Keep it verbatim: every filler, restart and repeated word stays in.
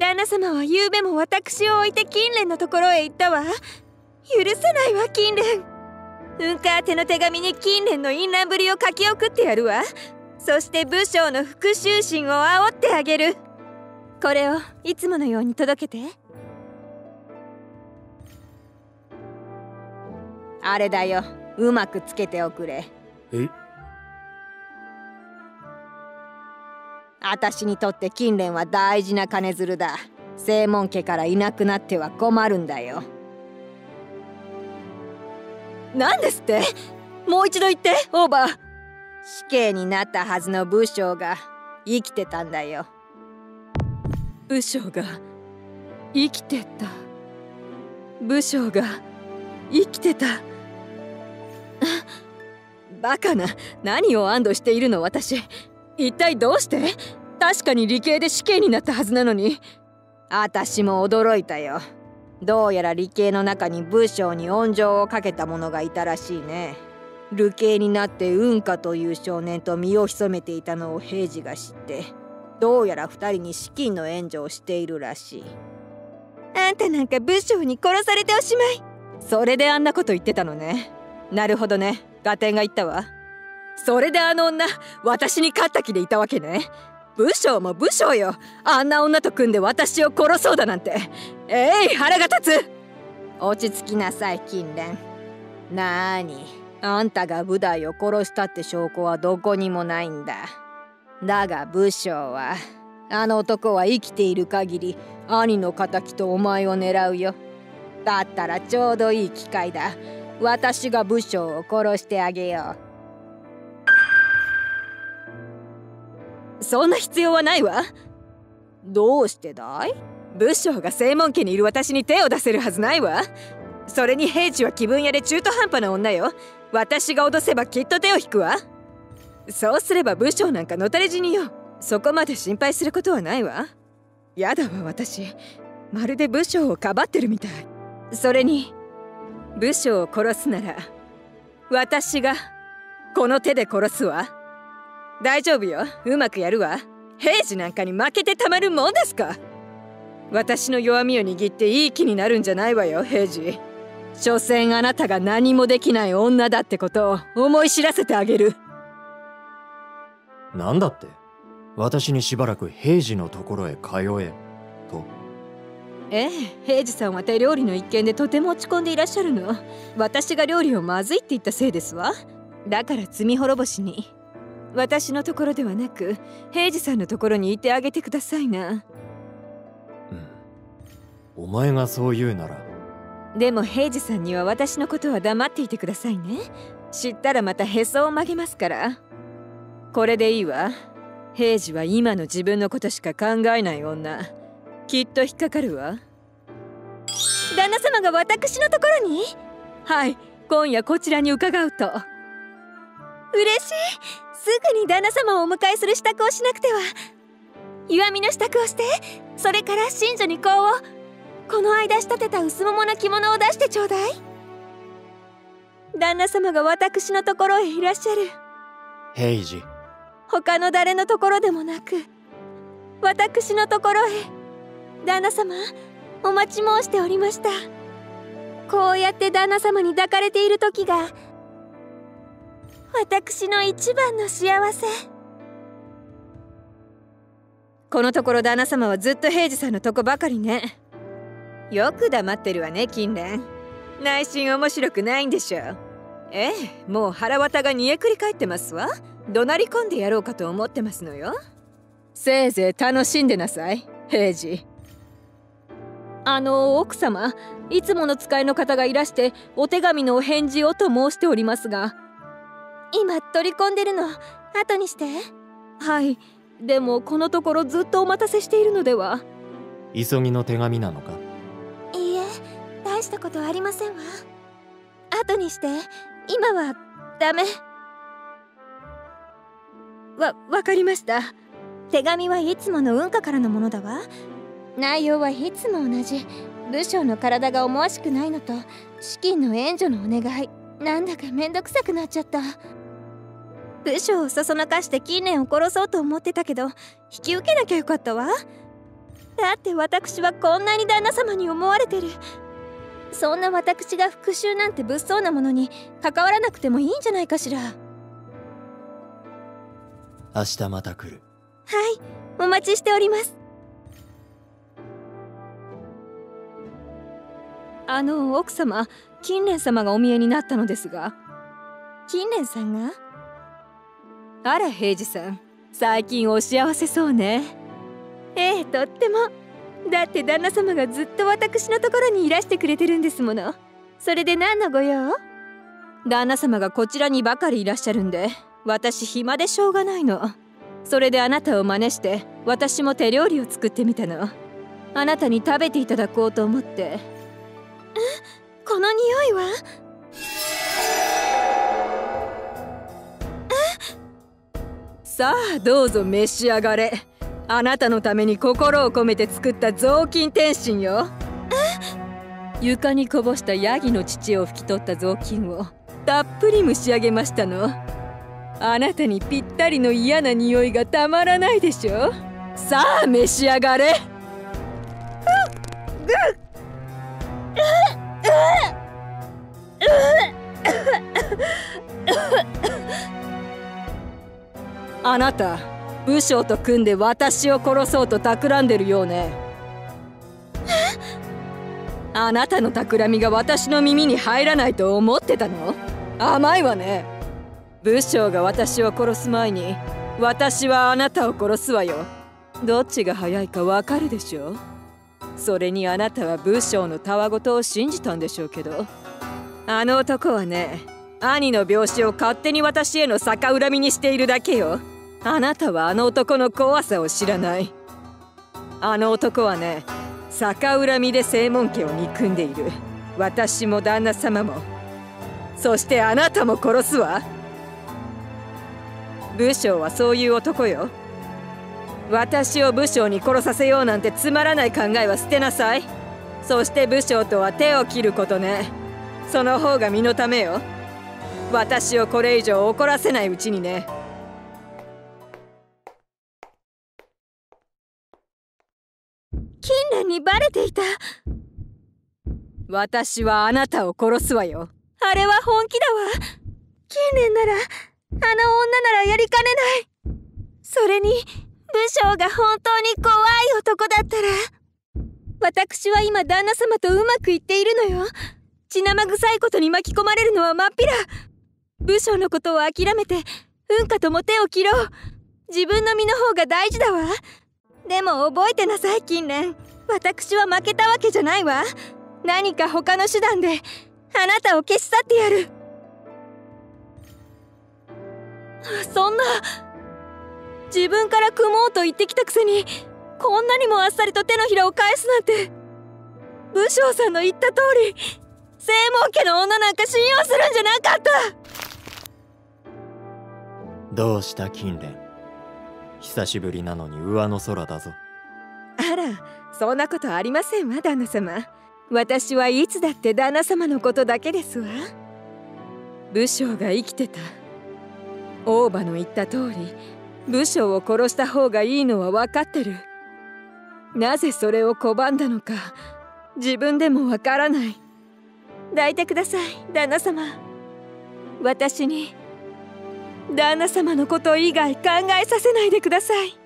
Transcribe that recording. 旦那様はゆうべも私を置いて金蓮のところへ行ったわ。許せないわ金蓮。うんか宛ての手紙に金蓮の淫乱ぶりを書き送ってやるわ。そして武将の復讐心を煽ってあげる。これをいつものように届けて。あれだよ、うまくつけておくれ。え？あたしにとって金蓮は大事な金づるだ。正門家からいなくなっては困るんだよ。なんですって？もう一度言ってオーバー。死刑になったはずの武将が生きてたんだよ。武将が生きてた。武将が生きてた。バカな、何を安堵しているの私。一体どうして？確かに理系で死刑になったはずなのに。あたしも驚いたよ。どうやら理系の中に武将に恩情をかけた者がいたらしいね。流刑になって雲下という少年と身を潜めていたのを平次が知って、どうやら二人に資金の援助をしているらしい。あんたなんか武将に殺されておしまい。それであんなこと言ってたのね。なるほどね、合点が言ったわ。それであの女、私に勝った気でいたわけね。武将も武将よ。あんな女と組んで私を殺そうだなんて。えい、腹が立つ。落ち着きなさい金蓮。なーに、あんたが武大を殺したって証拠はどこにもないんだ。だが武将は、あの男は生きている限り兄の敵とお前を狙うよ。だったらちょうどいい機会だ。私が武将を殺してあげよう。そんな必要はないわ。どうしてだい？武将が正門家にいる私に手を出せるはずないわ。それに平次は気分屋で中途半端な女よ。私が脅せばきっと手を引くわ。そうすれば武将なんかのたれ死によ。そこまで心配することはないわ。やだわ私。まるで武将をかばってるみたい。それに武将を殺すなら私がこの手で殺すわ。大丈夫よ、うまくやるわ。平次なんかに負けてたまるもんですか。私の弱みを握っていい気になるんじゃないわよ平次。所詮あなたが何もできない女だってことを思い知らせてあげる。なんだって？私にしばらく平次のところへ通えと。ええ、平次さんは手料理の一件でとても落ち込んでいらっしゃるの。私が料理をまずいって言ったせいですわ。だから罪滅ぼしに。私のところではなく平次さんのところにいてあげてくださいな。うん、お前がそう言うなら。でも平次さんには私のことは黙っていてくださいね。知ったらまたへそを曲げますから。これでいいわ。平次は今の自分のことしか考えない女。きっと引っかかるわ。旦那様が私のところに？はい、今夜こちらに伺うと。嬉しい。すぐに旦那様をお迎えする支度をしなくては。湯あみの支度をして、それから寝所に香を。この間仕立てた薄桃の着物を出してちょうだい。旦那様が私のところへいらっしゃる。平次。他の誰のところでもなく、私のところへ。旦那様、お待ち申しておりました。こうやって旦那様に抱かれている時が、私の一番の幸せ。このところ旦那様はずっと平次さんのとこばかりね。よく黙ってるわね金蓮。内心面白くないんでしょう。ええ、もう腹渡が煮えくり返ってますわ。怒鳴り込んでやろうかと思ってますのよ。せいぜい楽しんでなさい平次。あの奥様、いつもの使いの方がいらしてお手紙のお返事をと申しておりますが。今取り込んでるの、後にして。はい、でもこのところずっとお待たせしているのでは。急ぎの手紙なのか。いいえ、大したことありませんわ。後にして、今はダメ。わ、わかりました。手紙はいつもの運河からのものだわ。内容はいつも同じ。武将の体が思わしくないのと資金の援助のお願い。なんだかめんどくさくなっちゃった。武将をそそのかして金蓮を殺そうと思ってたけど、引き受けなきゃよかったわ。だって私はこんなに旦那様に思われてる。そんな私が復讐なんて物騒なものに関わらなくてもいいんじゃないかしら。明日また来る。はい、お待ちしております。あの奥様、金蓮様がお見えになったのですが。金蓮さんが？あら平次さん、最近お幸せそうね。ええ、とっても。だって旦那様がずっと私のところにいらしてくれてるんですもの。それで何のご用？旦那様がこちらにばかりいらっしゃるんで、私暇でしょうがないの。それであなたを真似して私も手料理を作ってみたの。あなたに食べていただこうと思って。この匂いは？さあどうぞ召し上がれ。あなたのために心を込めて作った雑巾点心よ。床にこぼしたヤギの乳を拭き取った雑巾をたっぷり蒸し上げましたの。あなたにぴったりの嫌な匂いがたまらないでしょ。さあ召し上がれ。あなた、武将と組んで私を殺そうと企んでるようね。あなたの企みが私の耳に入らないと思ってたの？甘いわね。武将が私を殺す前に私はあなたを殺すわよ。どっちが早いかわかるでしょう。それにあなたは武将のたわごとを信じたんでしょうけど、あの男はね、兄の病死を勝手に私への逆恨みにしているだけよ。あなたはあの男の怖さを知らない。あの男はね、逆恨みで正門家を憎んでいる。私も旦那様も、そしてあなたも殺すわ。武将はそういう男よ。私を武将に殺させようなんてつまらない考えは捨てなさい。そして武将とは手を切ることね。その方が身のためよ。私をこれ以上怒らせないうちにね。金蘭にバレていた。私はあなたを殺すわよ。あれは本気だわ。金蘭なら、あの女ならやりかねない。それに武将が本当に怖い男だったら、私は今旦那様とうまくいっているのよ。血生臭いことに巻き込まれるのはまっぴら。武将のことを諦めてうんかとも手を切ろう。自分の身の方が大事だわ。でも覚えてなさい金蓮、私は負けたわけじゃないわ。何か他の手段であなたを消し去ってやる。そんな、自分から組もうと言ってきたくせに、こんなにもあっさりと手のひらを返すなんて。武将さんの言った通り、正門家の女なんか信用するんじゃなかった。どうした金蓮、久しぶりなのに上の空だぞ。あら、そんなことありませんわ旦那様。私はいつだって旦那様のことだけですわ。武将が生きてた。大場の言った通り、武将を殺した方がいいのは分かってる。なぜそれを拒んだのか自分でも分からない。抱いてください旦那様。私に旦那様のこと以外考えさせないでください。